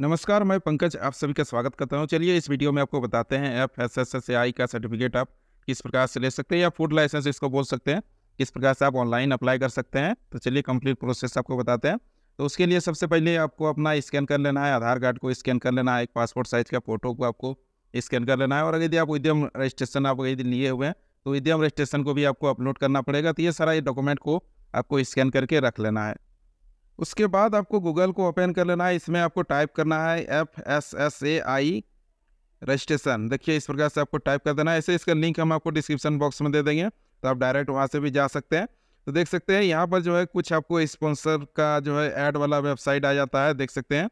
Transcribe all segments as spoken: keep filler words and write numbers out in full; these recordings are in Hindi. नमस्कार, मैं पंकज आप सभी का स्वागत करता हूं। चलिए इस वीडियो में आपको बताते हैं F S S A I का सर्टिफिकेट आप किस प्रकार से ले सकते हैं या फूड लाइसेंस इसको बोल सकते हैं, किस प्रकार से आप ऑनलाइन अप्लाई कर सकते हैं। तो चलिए कंप्लीट प्रोसेस आपको बताते हैं। तो उसके लिए सबसे पहले आपको अपना स्कैन कर लेना है, आधार कार्ड को स्कैन कर लेना है, एक पासपोर्ट साइज का फोटो को आपको स्कैन कर लेना है। और यदि आप उद्यम रजिस्ट्रेशन आप यदि लिए हुए हैं तो उद्यम रजिस्ट्रेशन को भी आपको अपलोड करना पड़ेगा। तो ये सारा ये डॉक्यूमेंट को आपको स्कैन करके रख लेना है। उसके बाद आपको गूगल को ओपन कर लेना है। इसमें आपको टाइप करना है F S S A I registration. देखिए इस प्रकार से आपको टाइप कर देना है। ऐसे इसका लिंक हम आपको डिस्क्रिप्शन बॉक्स में दे देंगे, तो आप डायरेक्ट वहां से भी जा सकते हैं। तो देख सकते हैं यहाँ पर जो है कुछ आपको स्पॉन्सर का जो है ऐड वाला वेबसाइट आ जाता है, देख सकते हैं।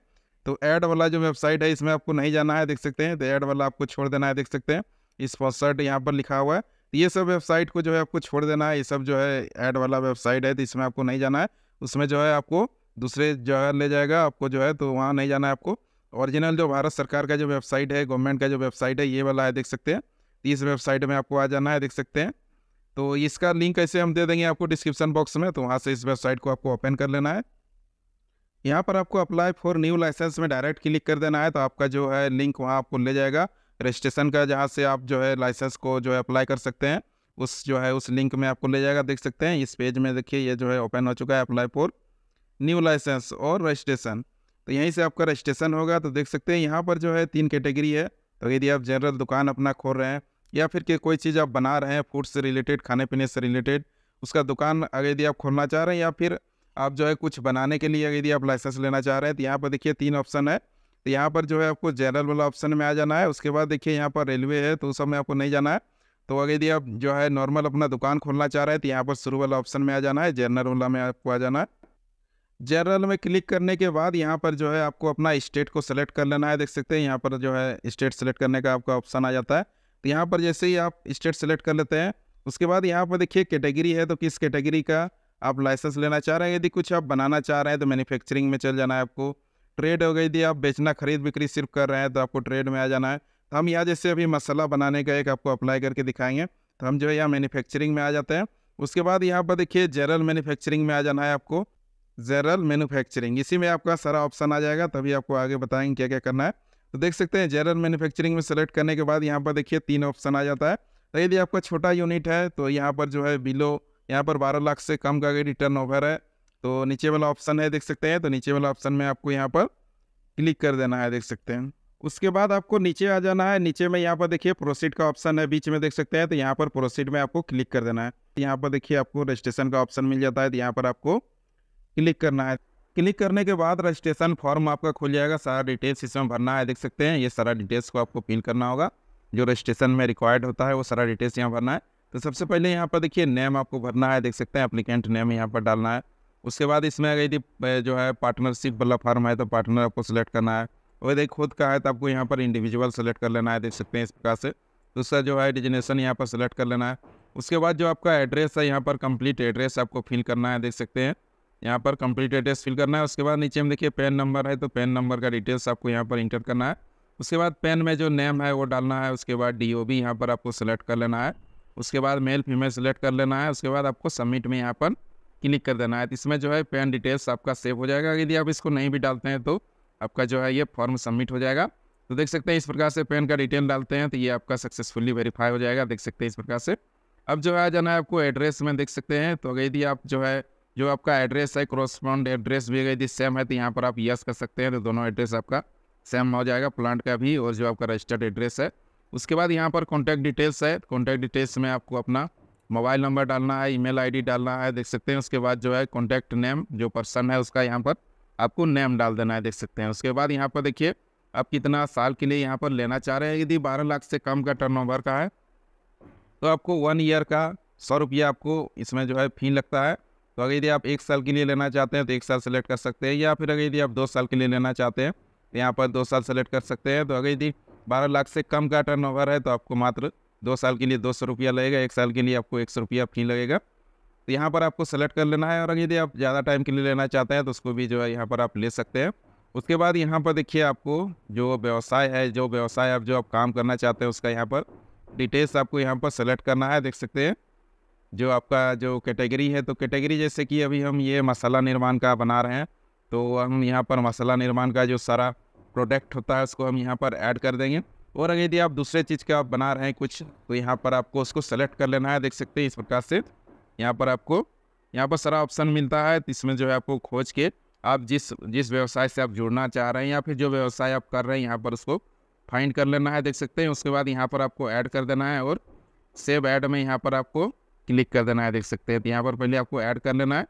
तो ऐड वाला जो वेबसाइट है इसमें आपको नहीं जाना है, देख सकते हैं। तो ऐड वाला आपको छोड़ देना है, देख सकते हैं स्पॉन्सर्ड यहाँ पर लिखा हुआ है। ये सब वेबसाइट को जो है आपको छोड़ देना है। ये सब जो है ऐड वाला वेबसाइट है तो इसमें आपको नहीं जाना है। उसमें जो है आपको दूसरे जगह ले जाएगा आपको जो है, तो वहाँ नहीं जाना है आपको। ओरिजिनल जो भारत सरकार का जो वेबसाइट है, गवर्नमेंट का जो वेबसाइट है, ये वाला है, देख सकते हैं। इस वेबसाइट में आपको आ जाना है, देख सकते हैं। तो इसका लिंक ऐसे हम दे देंगे आपको डिस्क्रिप्शन बॉक्स में, तो वहाँ से इस वेबसाइट को आपको ओपन कर लेना है। यहाँ पर आपको अप्लाई फॉर न्यू लाइसेंस में डायरेक्ट क्लिक कर देना है। तो आपका जो है लिंक वहाँ आपको ले जाएगा रजिस्ट्रेशन का, जहाँ से आप जो है लाइसेंस को जो है अप्लाई कर सकते हैं, उस जो है उस लिंक में आपको ले जाएगा, देख सकते हैं। इस पेज में देखिए ये जो है ओपन हो चुका है, अप्लाई फॉर न्यू लाइसेंस और रजिस्ट्रेशन। तो यहीं से आपका रजिस्ट्रेशन होगा। तो देख सकते हैं यहाँ पर जो है तीन कैटेगरी है। तो यदि आप जनरल दुकान अपना खोल रहे हैं या फिर कि कोई चीज़ आप बना रहे हैं फूड से रिलेटेड, खाने पीने से रिलेटेड, उसका दुकान अगर यदि आप खोलना चाह रहे हैं या फिर आप जो है कुछ बनाने के लिए यदि आप लाइसेंस लेना चाह रहे हैं, तो यहाँ पर देखिए तीन ऑप्शन है। तो यहाँ पर जो है आपको जनरल वाला ऑप्शन में आ जाना है। उसके बाद देखिए यहाँ पर रेलवे है, तो उस समय आपको नहीं जाना है। तो अगर यदि आप जो है नॉर्मल अपना दुकान खोलना चाह रहे हैं तो यहाँ पर शुरू वाला ऑप्शन में आ जाना है, जनरल वाला में आपको आ जाना है। जनरल में क्लिक करने के बाद यहाँ पर जो है आपको अपना स्टेट को सेलेक्ट कर लेना है, देख सकते हैं। यहाँ पर जो है स्टेट सेलेक्ट करने का आपका ऑप्शन आ जाता है। तो यहाँ पर जैसे ही आप स्टेट सेलेक्ट कर लेते हैं, उसके बाद यहाँ पर देखिए कैटेगरी है, तो किस कैटेगरी का आप लाइसेंस लेना चाह रहे हैं। यदि कुछ आप बनाना चाह रहे हैं तो मैन्युफैक्चरिंग में चल जाना है आपको। ट्रेड हो गई, यदि आप बेचना खरीद बिक्री सिर्फ कर रहे हैं तो आपको ट्रेड में आ जाना है। तो हम यहाँ जैसे अभी मसाला बनाने का एक आपको अप्लाई करके दिखाएंगे, तो हम जो है यहाँ मैन्युफैक्चरिंग में आ जाते हैं। उसके बाद यहाँ पर देखिए जनरल मैन्युफैक्चरिंग में आ जाना है आपको, जनरल मैन्युफैक्चरिंग। इसी में आपका सारा ऑप्शन आ जाएगा, तभी आपको आगे बताएंगे क्या क्या करना है। तो देख सकते हैं जनरल मैन्युफैक्चरिंग में सेलेक्ट करने के बाद यहाँ पर देखिए तीन ऑप्शन आ जाता है। तो यदि आपका छोटा यूनिट है तो यहाँ पर जो है बिलो, यहाँ पर बारह लाख से कम का अगर रिटर्न ओवर है तो नीचे वाला ऑप्शन है, देख सकते हैं। तो नीचे वाला ऑप्शन में आपको यहाँ पर क्लिक कर देना है, देख सकते हैं। उसके बाद आपको नीचे आ जाना है। नीचे में यहाँ पर देखिए प्रोसीड का ऑप्शन है बीच में, देख सकते हैं। तो यहाँ पर प्रोसीड में आपको क्लिक कर देना है। यहाँ पर देखिए आपको रजिस्ट्रेशन का ऑप्शन मिल जाता है, तो यहाँ पर आपको क्लिक करना है। क्लिक करने के बाद रजिस्ट्रेशन फॉर्म आपका खुल जाएगा, सारा डिटेल्स इसमें भरना है, देख सकते हैं। ये सारा डिटेल्स को आपको फिल करना होगा, जो रजिस्ट्रेशन में रिक्वायर्ड होता है वो सारा डिटेल्स यहाँ भरना है। तो सबसे पहले यहाँ पर देखिए नेम आपको भरना है, देख सकते हैं। एप्लीकेंट नेम यहाँ पर डालना है। उसके बाद इसमें अगर यदि जो है पार्टनरशिप वाला फॉर्म है तो पार्टनर आपको सेलेक्ट करना है। और यदि खुद का है तो आपको यहाँ पर इंडिविजुअल सेलेक्ट कर लेना है, देख सकते हैं इस प्रकार से। दूसरा जो है डिजिग्नेशन यहाँ पर सेलेक्ट कर लेना है। उसके बाद जो आपका एड्रेस है यहाँ पर कंप्लीट एड्रेस आपको फिल करना है, देख सकते हैं। यहाँ पर कंप्लीट एड्रेस फिल करना है। उसके बाद नीचे में देखिए पैन नंबर है, तो पैन नंबर का डिटेल्स आपको यहाँ पर इंटर करना है। उसके बाद पैन में जो नेम है वो डालना है। उसके बाद डी ओ बी यहाँ पर आपको सेलेक्ट कर लेना है। उसके बाद मेल फीमेल सेलेक्ट कर लेना है। उसके बाद आपको सबमिट में यहाँ पर क्लिक कर देना है। इसमें जो है पैन डिटेल्स आपका सेव हो जाएगा। यदि आप इसको नहीं भी डालते हैं तो आपका जो है ये फॉर्म सबमिट हो जाएगा। तो देख सकते हैं इस प्रकार से पैन का डिटेल डालते हैं तो ये आपका सक्सेसफुली वेरीफाई हो जाएगा, देख सकते हैं इस प्रकार से। अब जो है जाना है आपको एड्रेस में, देख सकते हैं। तो अगर यदि आप जो है जो आपका एड्रेस है कॉरस्पॉन्ड एड्रेस भी यदि सेम है तो यहाँ पर आप यस कर सकते हैं। तो दोनों एड्रेस आपका सेम हो जाएगा, प्लांट का भी और जो आपका रजिस्टर्ड एड्रेस है। उसके बाद यहाँ पर कॉन्टैक्ट डिटेल्स है। कॉन्टैक्ट डिटेल्स में आपको अपना मोबाइल नंबर डालना है, ईमेल आईडी डालना है, देख सकते हैं। उसके बाद जो है कॉन्टैक्ट नेम, जो पर्सन है उसका यहाँ पर आपको नेम डाल देना है, देख सकते हैं। उसके बाद यहाँ पर देखिए आप कितना साल के लिए यहाँ पर लेना चाह रहे हैं। यदि बारह लाख से कम का टर्नओवर का है तो आपको वन ईयर का सौ रुपया आपको इसमें जो है फी लगता है। तो अगर यदि आप एक साल के लिए लेना चाहते हैं तो एक साल सेलेक्ट कर सकते हैं, या फिर अगर यदि आप दो साल के लिए लेना चाहते हैं तो यहाँ पर दो साल सेलेक्ट कर सकते हैं। तो अगर यदि बारह लाख से कम का टर्नओवर है तो आपको मात्र दो साल के लिए दो सौ रुपया लगेगा, एक साल के लिए आपको एक सौ रुपया फी लगेगा। तो यहाँ पर आपको सेलेक्ट कर लेना है। और अगर यदि आप ज़्यादा टाइम के लिए लेना चाहते हैं तो उसको भी जो है यहाँ पर आप ले सकते हैं। उसके बाद यहाँ पर देखिए आपको जो व्यवसाय है, जो व्यवसाय आप जो आप काम करना चाहते हैं उसका यहाँ पर डिटेल्स आपको यहाँ पर सेलेक्ट करना है, देख सकते हैं। जो आपका जो कैटेगरी है तो कैटेगरी जैसे कि अभी हम ये मसाला निर्माण का बना रहे हैं तो हम यहाँ पर मसाला निर्माण का जो सारा प्रोडक्ट होता है उसको हम यहाँ पर ऐड कर देंगे। और अगर यदि आप दूसरे चीज़ का आप बना रहे हैं कुछ, तो यहाँ पर आपको उसको सेलेक्ट कर लेना है। देख सकते हैं इस प्रकार से यहाँ पर आपको यहाँ पर सारा ऑप्शन मिलता है। तो इसमें जो है आपको खोज के आप जिस जिस व्यवसाय से आप जुड़ना चाह रहे हैं या फिर जो व्यवसाय आप कर रहे हैं यहाँ पर उसको फाइंड कर लेना है। देख सकते हैं उसके बाद यहाँ पर आपको ऐड कर देना है और सेव ऐड में यहाँ पर आपको क्लिक कर देना है। देख सकते हैं तो यहाँ पर पहले आपको ऐड कर लेना है।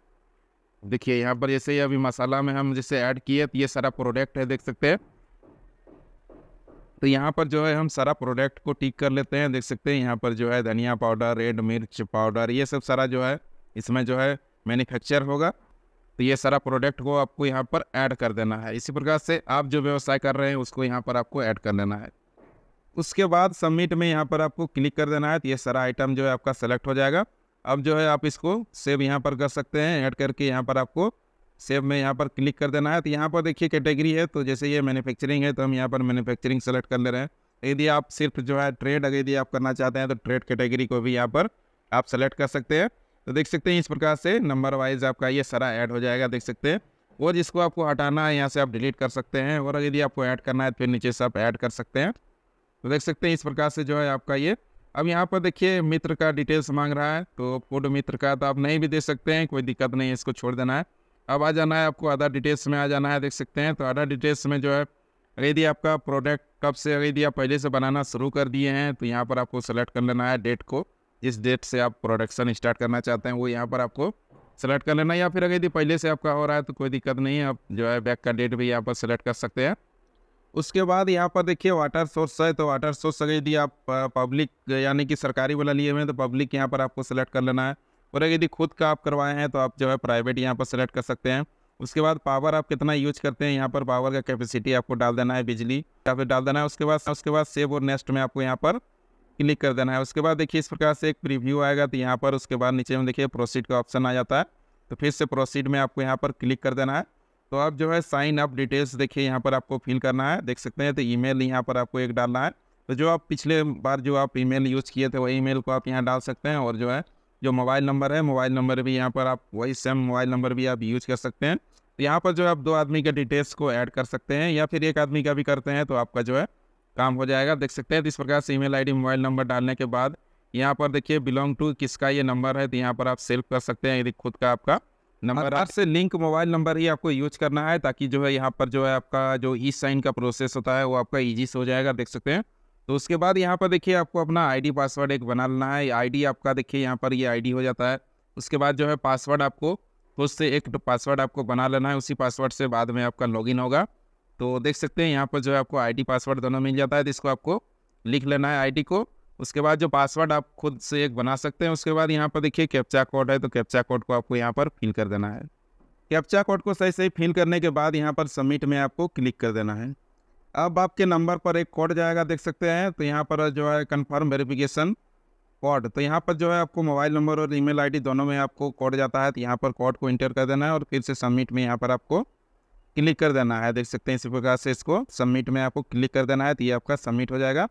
देखिए यहाँ पर जैसे अभी मसाला में हम जैसे ऐड किए तो ये सारा प्रोडक्ट है, देख सकते हैं। तो यहाँ पर जो है हम सारा प्रोडक्ट को टिक कर लेते हैं। देख सकते हैं यहाँ पर जो है धनिया पाउडर, रेड मिर्च पाउडर, ये सब सारा जो है इसमें जो है मैन्युफैक्चर होगा। तो ये सारा प्रोडक्ट को आपको यहाँ पर ऐड कर देना है। इसी प्रकार से आप जो व्यवसाय कर रहे हैं उसको यहाँ पर आपको ऐड कर लेना है। उसके बाद सबमिट में यहाँ पर आपको क्लिक कर देना है। तो ये सारा आइटम जो है आपका सेलेक्ट हो जाएगा। अब जो है आप इसको सेव यहाँ पर कर सकते हैं, ऐड करके यहाँ पर आपको सेव में यहाँ पर क्लिक कर देना है। तो यहाँ पर देखिए कैटेगरी है, तो जैसे ये मैन्युफैक्चरिंग है तो हम यहाँ पर मैन्युफैक्चरिंग सेलेक्ट कर ले रहे हैं। यदि आप सिर्फ जो है ट्रेड अगर यदि आप करना चाहते हैं तो ट्रेड कैटेगरी को भी यहाँ पर आप सेलेक्ट कर सकते हैं। तो देख सकते हैं इस प्रकार से नंबर वाइज आपका ये सारा ऐड हो जाएगा, देख सकते हैं। और जिसको आपको हटाना है यहाँ से आप डिलीट कर सकते हैं, और यदि आपको ऐड करना है तो फिर नीचे से आप ऐड कर सकते हैं। तो देख सकते हैं इस प्रकार से जो है आपका ये। अब यहाँ पर देखिए मित्र का डिटेल्स मांग रहा है, तो कोड मित्र का तो आप नहीं भी दे सकते हैं, कोई दिक्कत नहीं है, इसको छोड़ देना है। अब आ जाना है आपको अदर डिटेल्स में आ जाना है। देख सकते हैं तो अदर डिटेल्स में जो है यदि आपका प्रोडक्ट कब से यदि आप पहले से बनाना शुरू कर दिए हैं तो यहाँ पर आपको सेलेक्ट कर लेना है डेट को, जिस डेट से आप प्रोडक्शन स्टार्ट करना चाहते हैं वो यहाँ पर आपको सेलेक्ट कर लेना है। या फिर अगर यदि पहले से आपका हो रहा है तो कोई दिक्कत नहीं है, आप जो है बैक का डेट भी यहाँ पर सेलेक्ट कर सकते हैं। उसके बाद यहाँ पर देखिए वाटर सोर्स है, तो वाटर सोर्स अगर यदि आप पब्लिक यानी कि सरकारी वाला लिए हुए हैं तो पब्लिक यहाँ पर आपको सेलेक्ट कर लेना है। और अगर यदि खुद का आप करवाए हैं तो आप जो है प्राइवेट यहाँ पर सेलेक्ट कर सकते हैं। उसके बाद पावर आप कितना यूज करते हैं यहाँ पर पावर का कैपेसिटी आपको डाल देना है, बिजली यहाँ पर डाल देना है। उसके बाद उसके बाद सेव और नेक्स्ट में आपको यहाँ पर क्लिक कर देना है। उसके बाद देखिए इस प्रकार से एक प्रीव्यू आएगा। तो यहाँ पर उसके बाद नीचे में देखिए प्रोसीड का ऑप्शन आ जाता है, तो फिर से प्रोसीड में आपको यहाँ पर क्लिक कर देना है। तो आप जो है साइन अप डिटेल्स देखिए यहाँ पर आपको फिल करना है, देख सकते हैं। तो ईमेल यहाँ पर आपको एक डालना है, तो जो आप पिछले बार जो आप ईमेल यूज़ किए थे वही ईमेल को आप यहाँ डाल सकते हैं। और जो है जो मोबाइल नंबर है, मोबाइल नंबर भी यहाँ पर आप वही सेम मोबाइल नंबर भी आप यूज कर सकते हैं। तो यहाँ पर जो आप दो आदमी के डिटेल्स को ऐड कर सकते हैं, या फिर एक आदमी का भी करते हैं तो आपका जो है काम हो जाएगा, देख सकते हैं। तो इस प्रकार से ईमेल आईडी मोबाइल नंबर डालने के बाद यहाँ पर देखिए बिलोंग टू किसका ये नंबर है, तो यहाँ पर आप सेव कर सकते हैं यदि खुद का आपका नंबर। आर से लिंक मोबाइल नंबर ही आपको यूज करना है, ताकि जो है यहाँ पर जो है आपका जो ई साइन का प्रोसेस होता है वो आपका ईजी से हो जाएगा, देख सकते हैं। तो उसके बाद यहाँ पर देखिए आपको अपना आईडी पासवर्ड एक बना लेना है। आईडी आपका देखिए यहाँ पर ये आईडी हो जाता है। उसके बाद जो है पासवर्ड आपको खुद से एक पासवर्ड आपको बना लेना है, उसी पासवर्ड से बाद में आपका लॉगिन होगा। तो देख सकते हैं यहाँ पर जो है आपको आईडी पासवर्ड दोनों मिल जाता है, तो इसको आपको लिख लेना है आईडी को। उसके बाद जो पासवर्ड आप खुद से एक बना सकते हैं। उसके बाद यहाँ पर देखिए कैप्चा कोड है, तो कैप्चा कोड को आपको यहाँ पर फिल कर देना है। कैप्चा कोड को सही सही फिल करने के बाद यहाँ पर सबमिट में आपको क्लिक कर देना है। अब आपके नंबर पर एक कोड जाएगा, देख सकते हैं। तो यहाँ पर जो है कन्फर्म वेरिफिकेशन कोड, तो यहाँ पर जो है आपको मोबाइल नंबर और ईमेल आईडी दोनों में आपको कोड जाता है। तो यहाँ पर कोड को इंटर कर देना है और फिर से सबमिट में यहाँ पर आपको क्लिक कर देना है, देख सकते हैं। इसी प्रकार से इसको सबमिट में आपको क्लिक कर देना है, तो ये आपका सबमिट हो जाएगा।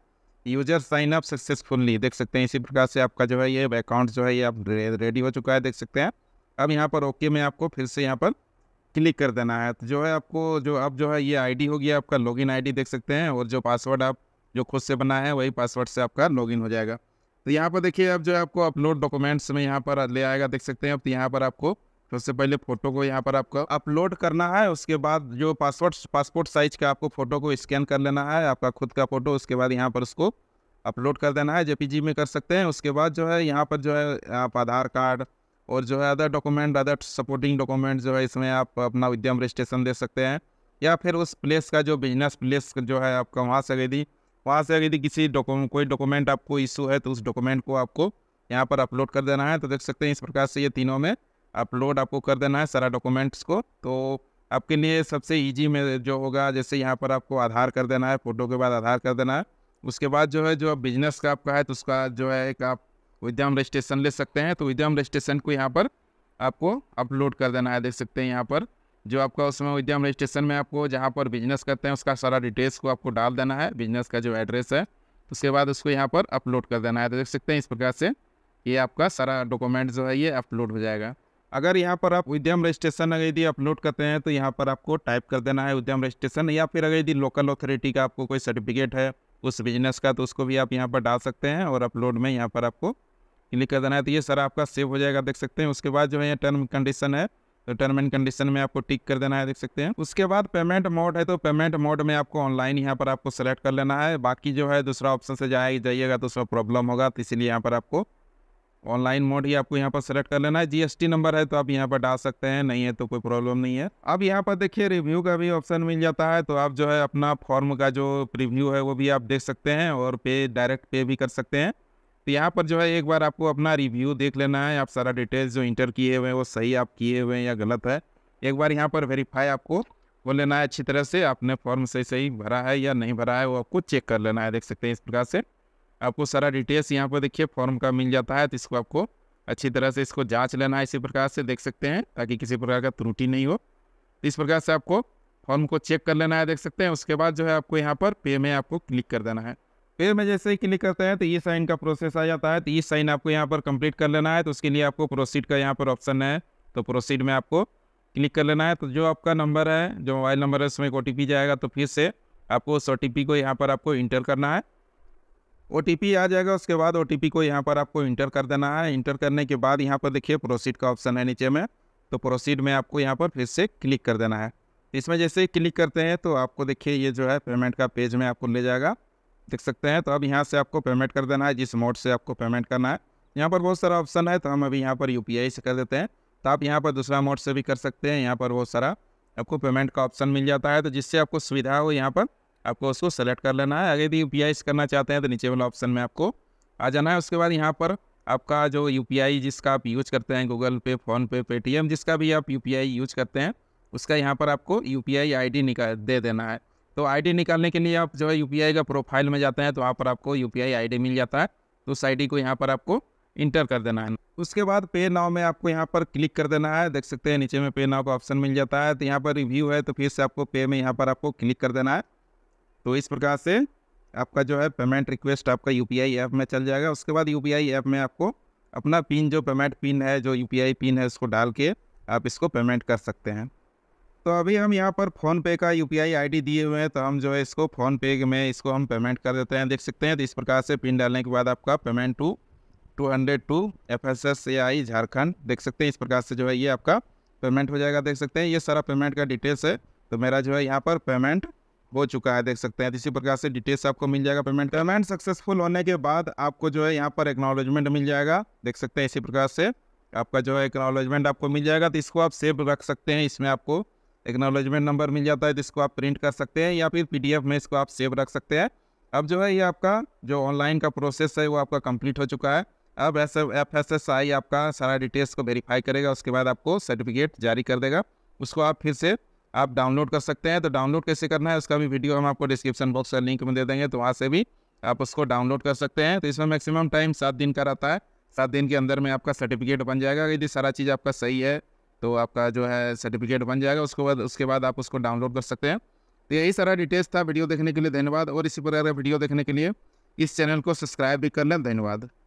यूजर साइन अप सक्सेसफुली, देख सकते हैं। इसी प्रकार से आपका जो है ये अकाउंट जो है ये आप रेडी हो चुका है, देख सकते हैं। अब यहाँ पर ओके में आपको फिर से यहाँ पर क्लिक कर देना है। तो जो है आपको जो अब जो है ये आईडी होगी आपका लॉगिन आईडी, देख सकते हैं। और जो पासवर्ड आप जो खुद से बना है वही पासवर्ड से आपका लॉगिन हो जाएगा। तो यहाँ पर देखिए अब जो है आपको अपलोड डॉक्यूमेंट्स में यहाँ पर ले आएगा, देख सकते हैं। अब तो यहाँ पर आपको सबसे पहले फ़ोटो को यहाँ पर आपको अपलोड करना है। उसके बाद जो पासवर्ड पासपोर्ट साइज का आपको फ़ोटो को स्कैन कर लेना है, आपका खुद का फ़ोटो। उसके बाद यहाँ पर उसको अपलोड कर देना है, जेपीजी में कर सकते हैं। उसके बाद जो है यहाँ पर जो है आप आधार कार्ड और जो है other document other supporting document जो है इसमें आप अपना उद्यम रजिस्ट्रेशन दे सकते हैं, या फिर उस प्लेस का जो बिजनेस प्लेस जो है आपका वहाँ से यदि वहाँ से यदि किसी डॉक्यूमेंट कोई डॉक्यूमेंट आपको इशू है तो उस डॉक्यूमेंट को आपको यहाँ पर अपलोड कर देना है। तो देख सकते हैं इस प्रकार से ये तीनों में अपलोड आपको कर देना है सारा डॉक्यूमेंट्स को। तो आपके लिए सबसे ईजी में जो होगा, जैसे यहाँ पर आपको आधार कर देना है, फ़ोटो के बाद आधार कर देना है। उसके बाद जो है जो बिजनेस का आपका है तो उसका जो है एक आप उद्यम रजिस्ट्रेशन ले सकते हैं। तो उद्यम रजिस्ट्रेशन को यहाँ पर आपको अपलोड कर देना है, देख सकते हैं। यहाँ पर जो आपका उसमें उद्यम रजिस्ट्रेशन में आपको जहाँ पर बिजनेस करते हैं उसका सारा डिटेल्स को आपको डाल देना है, बिजनेस का जो एड्रेस है। उसके बाद उसको यहाँ पर अपलोड कर देना है, तो देख सकते हैं इस प्रकार से ये आपका सारा डॉक्यूमेंट जो है ये अपलोड हो जाएगा। अगर यहाँ पर आप उद्यम रजिस्ट्रेशन अगर यदि अपलोड करते हैं तो यहाँ पर आपको टाइप कर देना है उद्यम रजिस्ट्रेशन, या फिर अगर यदि लोकल अथॉरिटी का आपको कोई सर्टिफिकेट है उस बिजनेस का तो उसको भी आप यहाँ पर डाल सकते हैं और अपलोड में यहाँ पर आपको क्लिक कर देना है। तो ये सारा आपका सेव हो जाएगा, देख सकते हैं। उसके बाद जो है ये टर्म कंडीशन है, तो टर्म एंड कंडीशन में आपको टिक कर देना है, देख सकते हैं। उसके बाद पेमेंट मोड है, तो पेमेंट मोड में आपको ऑनलाइन यहाँ पर आपको सेलेक्ट कर लेना है। बाकी जो है दूसरा ऑप्शन से जाए जाइएगा तो उसमें प्रॉब्लम होगा, तो इसीलिए यहाँ पर आपको ऑनलाइन मोड ही आपको यहाँ पर सेलेक्ट कर लेना है। जीएसटी नंबर है तो आप यहाँ पर डाल सकते हैं, नहीं है तो कोई प्रॉब्लम नहीं है। अब यहाँ पर देखिए रिव्यू का भी ऑप्शन मिल जाता है, तो आप जो है अपना फॉर्म का जो रिव्यू है वो भी आप देख सकते हैं और पे डायरेक्ट पे भी कर सकते हैं। तो यहाँ पर जो है एक बार आपको अपना रिव्यू देख लेना है, आप सारा डिटेल्स जो इंटर किए हुए हैं वो सही आप किए हुए हैं या गलत है, एक बार यहाँ पर वेरीफाई आपको कर लेना है अच्छी तरह से, आपने फॉर्म सही सही भरा है या नहीं भरा है वो आपको चेक कर लेना है। देख सकते हैं इस प्रकार से आपको सारा डिटेल्स यहाँ पर देखिए फॉर्म का मिल जाता है, तो इसको आपको अच्छी तरह से इसको जाँच लेना है इसी प्रकार से, देख सकते हैं, ताकि किसी प्रकार का त्रुटि नहीं हो। तो इस प्रकार से आपको फॉर्म को चेक कर लेना है, देख सकते हैं। उसके बाद जो है आपको यहाँ पर पे में आपको क्लिक कर देना है। फिर मैं जैसे ही क्लिक करते हैं तो ई साइन का प्रोसेस आ जाता है, तो ई साइन आपको यहाँ पर कंप्लीट कर लेना है। तो उसके लिए आपको प्रोसीड का यहाँ पर ऑप्शन है, तो प्रोसीड में आपको क्लिक कर लेना है। तो जो आपका नंबर है, जो मोबाइल नंबर है, उसमें एक ओ टी पी जाएगा, तो फिर से आपको उस ओ टी पी को यहाँ पर आपको इंटर करना है। ओ टी पी आ जाएगा, उसके बाद ओ टी पी को यहाँ पर आपको इंटर कर देना है। इंटर करने के बाद यहाँ पर देखिए प्रोसीड का ऑप्शन है नीचे में, तो प्रोसीड में आपको यहाँ पर फिर से क्लिक कर देना है। इसमें जैसे ही क्लिक करते हैं तो आपको देखिए ये जो है पेमेंट का पेज में आपको ले जाएगा, देख सकते हैं। तो अब यहाँ से आपको पेमेंट कर देना है जिस मोड से आपको पेमेंट करना है। यहाँ पर बहुत सारा ऑप्शन है, तो हम अभी यहाँ पर यूपीआई से कर देते हैं, तो आप यहाँ पर दूसरा मोड से भी कर सकते हैं। यहाँ पर बहुत सारा आपको पेमेंट का ऑप्शन मिल जाता है, तो जिससे आपको सुविधा हो यहाँ पर आपको उसको सेलेक्ट कर लेना है। अगर यदि यूपीआई से करना चाहते हैं तो नीचे वाला ऑप्शन में आपको आ जाना है। उसके बाद यहाँ पर आपका जो यूपीआई जिसका आप यूज़ करते हैं, गूगल पे, फ़ोनपे, पेटीएम, जिसका भी आप यूपीआई यूज करते हैं उसका यहाँ पर आपको यूपीआई आईडी निकाल दे देना है। तो आईडी निकालने के लिए आप जो है यूपीआई का प्रोफाइल में जाते हैं, तो वहाँ पर आपको यूपीआई आईडी मिल जाता है, तो उस आईडी को यहाँ पर आपको इंटर कर देना है। उसके बाद पे नाउ में आपको यहाँ पर क्लिक कर देना है, देख सकते हैं नीचे में पे नाउ का ऑप्शन मिल जाता है। तो यहाँ पर रिव्यू है, तो फिर से आपको पे में यहाँ पर आपको क्लिक कर देना है। तो इस प्रकार से आपका जो है पेमेंट रिक्वेस्ट आपका यूपीआई ऐप में चल जाएगा। उसके बाद यूपीआई ऐप में आपको अपना पिन, जो पेमेंट पिन है, जो यूपीआई पिन है, उसको डाल के आप इसको पेमेंट कर सकते हैं। तो अभी हम यहाँ पर फ़ोनपे का यूपीआई आईडी दिए हुए हैं, तो हम जो है इसको फ़ोनपे में इसको हम पेमेंट कर देते हैं, देख सकते हैं। तो इस प्रकार से पिन डालने के बाद आपका payment to two hundred two F S S A I Jharkhand, देख सकते हैं। इस प्रकार से जो है ये आपका पेमेंट हो जाएगा, देख सकते हैं। ये सारा पेमेंट का डिटेल्स है, तो मेरा जो है यहाँ पर पेमेंट हो चुका है, देख सकते हैं। तो इसी प्रकार से डिटेल्स आपको मिल जाएगा। पेमेंट पेमेंट सक्सेसफुल होने के बाद आपको जो है यहाँ पर एक्नॉलेजमेंट मिल जाएगा, देख सकते हैं। इसी प्रकार से आपका जो है एक्नॉलेजमेंट आपको मिल जाएगा, तो इसको आप सेव रख सकते हैं। इसमें आपको एक्नॉलेजमेंट नंबर मिल जाता है, तो इसको आप प्रिंट कर सकते हैं या फिर पीडीएफ में इसको आप सेव रख सकते हैं। अब जो है ये आपका जो ऑनलाइन का प्रोसेस है वो आपका कंप्लीट हो चुका है। अब ऐसे एफ एस एस आई आपका सारा डिटेल्स को वेरीफाई करेगा, उसके बाद आपको सर्टिफिकेट जारी कर देगा। उसको आप फिर से आप डाउनलोड कर सकते हैं। तो डाउनलोड कैसे करना है उसका भी वीडियो हम आपको डिस्क्रिप्शन बॉक्स में लिंक में दे देंगे, तो वहाँ से भी आप उसको डाउनलोड कर सकते हैं। तो इसमें मैक्सिमम टाइम सात दिन का रहता है, सात दिन के अंदर में आपका सर्टिफिकेट बन जाएगा। यदि सारा चीज़ आपका सही है तो आपका जो है सर्टिफिकेट बन जाएगा, उसके बाद उसके बाद आप उसको डाउनलोड कर सकते हैं। तो यही सारा डिटेल्स था। वीडियो देखने के लिए धन्यवाद, और इसी प्रकार का वीडियो देखने के लिए इस चैनल को सब्सक्राइब भी कर लें। धन्यवाद।